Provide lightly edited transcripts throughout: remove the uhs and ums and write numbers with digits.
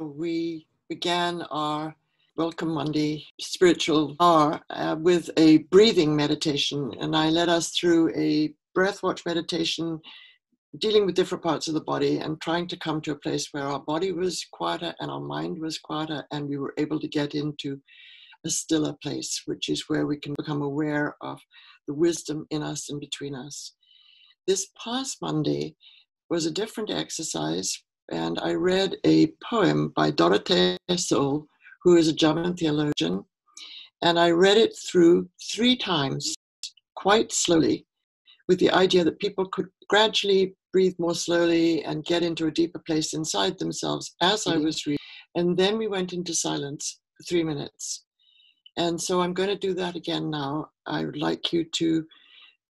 We began our Welcome Monday spiritual hour with a breathing meditation, and I led us through a breath watch meditation dealing with different parts of the body and trying to come to a place where our body was quieter and our mind was quieter, and we were able to get into a stiller place, which is where we can become aware of the wisdom in us and between us. This past Monday was a different exercise, and I read a poem by Dorothee Soelle, who is a German theologian, and I read it through 3 times, quite slowly, with the idea that people could gradually breathe more slowly and get into a deeper place inside themselves as I was reading. And then we went into silence for 3 minutes. And so I'm going to do that again now. I would like you to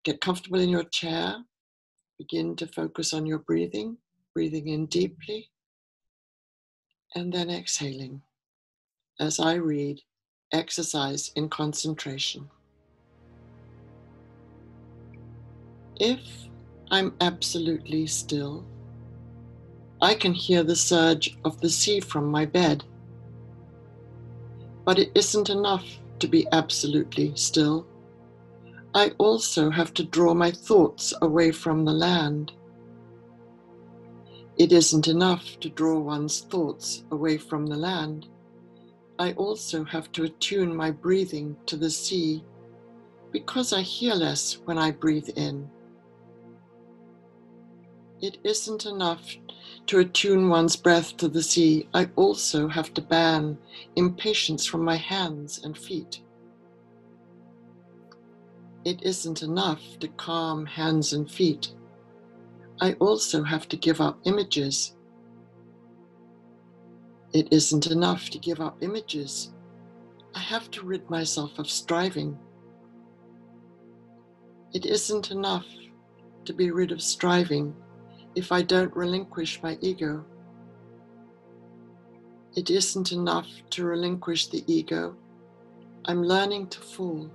get comfortable in your chair, begin to focus on your breathing. Breathing in deeply and then exhaling as I read Exercise in Concentration. If I'm absolutely still, I can hear the surge of the sea from my bed. But it isn't enough to be absolutely still. I also have to draw my thoughts away from the land. It isn't enough to draw one's thoughts away from the land. I also have to attune my breathing to the sea, because I hear less when I breathe in. It isn't enough to attune one's breath to the sea. I also have to ban impatience from my hands and feet. It isn't enough to calm hands and feet. I also have to give up images. It isn't enough to give up images. I have to rid myself of striving. It isn't enough to be rid of striving if I don't relinquish my ego. It isn't enough to relinquish the ego. I'm learning to fall.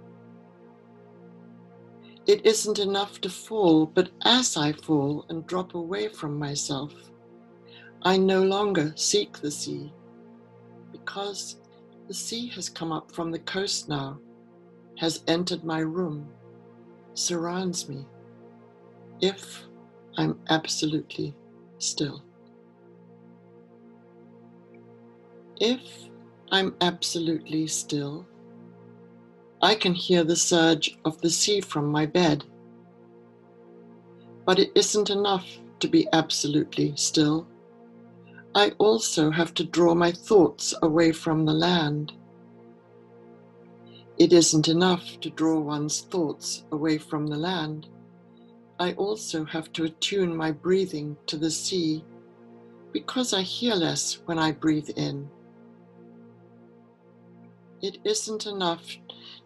It isn't enough to fall, but as I fall and drop away from myself, I no longer seek the sea, because the sea has come up from the coast now, has entered my room, surrounds me, if I'm absolutely still. If I'm absolutely still, I can hear the surge of the sea from my bed. But it isn't enough to be absolutely still. I also have to draw my thoughts away from the land. It isn't enough to draw one's thoughts away from the land. I also have to attune my breathing to the sea, because I hear less when I breathe in. It isn't enough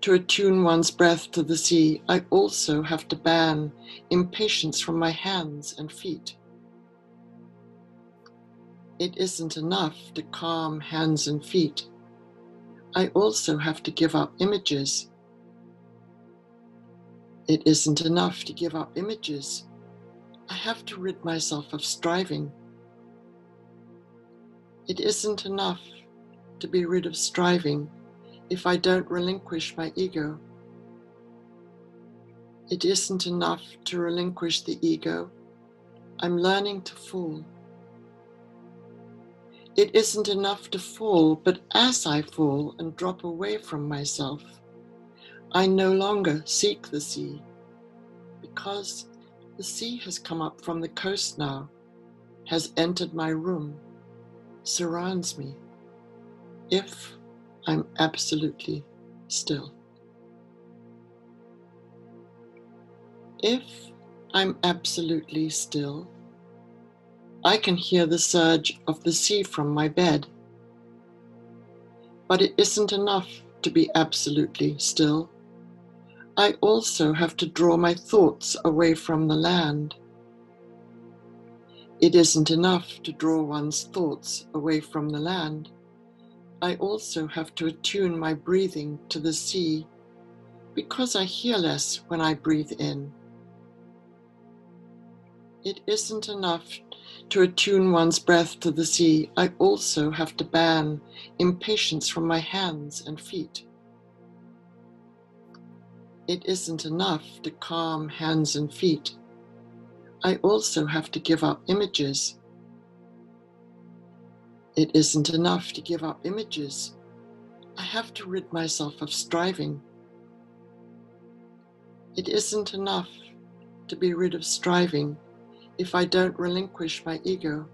to attune one's breath to the sea. I also have to ban impatience from my hands and feet. It isn't enough to calm hands and feet. I also have to give up images. It isn't enough to give up images. I have to rid myself of striving. It isn't enough to be rid of striving if I don't relinquish my ego. It isn't enough to relinquish the ego. I'm learning to fall. It isn't enough to fall, but as I fall and drop away from myself, I no longer seek the sea, because the sea has come up from the coast now, has entered my room, surrounds me, if I'm absolutely still. If I'm absolutely still, I can hear the surge of the sea from my bed. But it isn't enough to be absolutely still. I also have to draw my thoughts away from the land. It isn't enough to draw one's thoughts away from the land. I also have to attune my breathing to the sea, because I hear less when I breathe in. It isn't enough to attune one's breath to the sea. I also have to ban impatience from my hands and feet. It isn't enough to calm hands and feet. I also have to give up images. It isn't enough to give up images. I have to rid myself of striving. It isn't enough to be rid of striving if I don't relinquish my ego.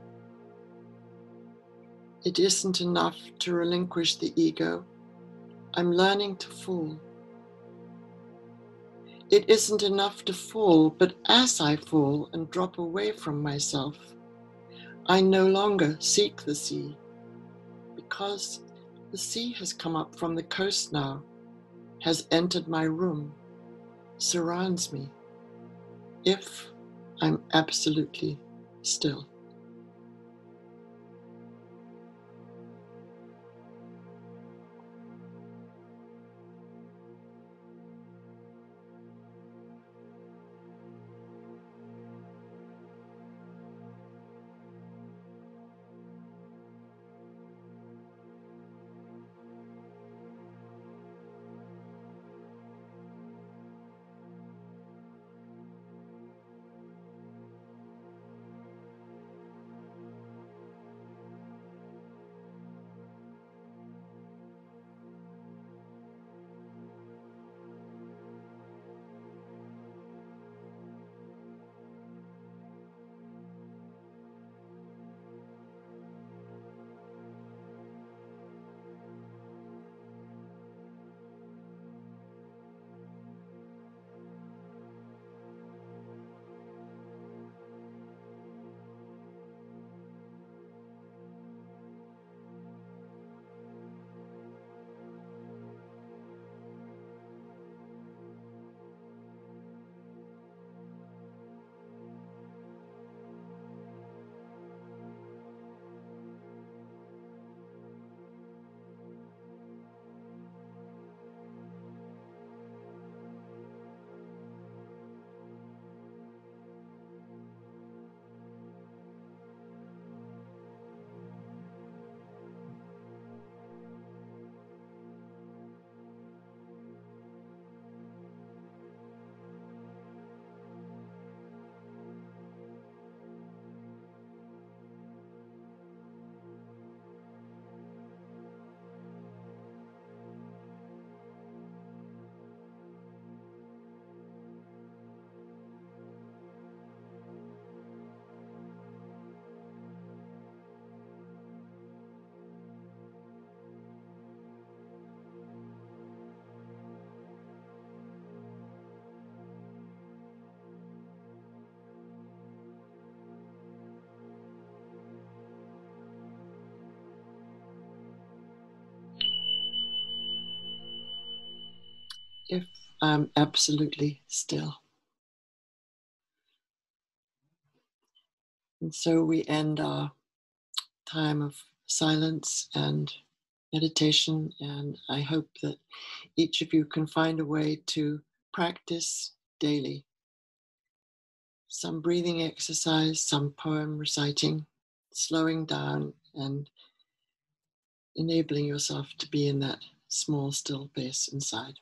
It isn't enough to relinquish the ego. I'm learning to fall. It isn't enough to fall, but as I fall and drop away from myself, I no longer seek the sea, because the sea has come up from the coast now, has entered my room, surrounds me, if I'm absolutely still. If I'm absolutely still. And so we end our time of silence and meditation, and I hope that each of you can find a way to practice daily. Some breathing exercise, some poem reciting, slowing down and enabling yourself to be in that small, still place inside.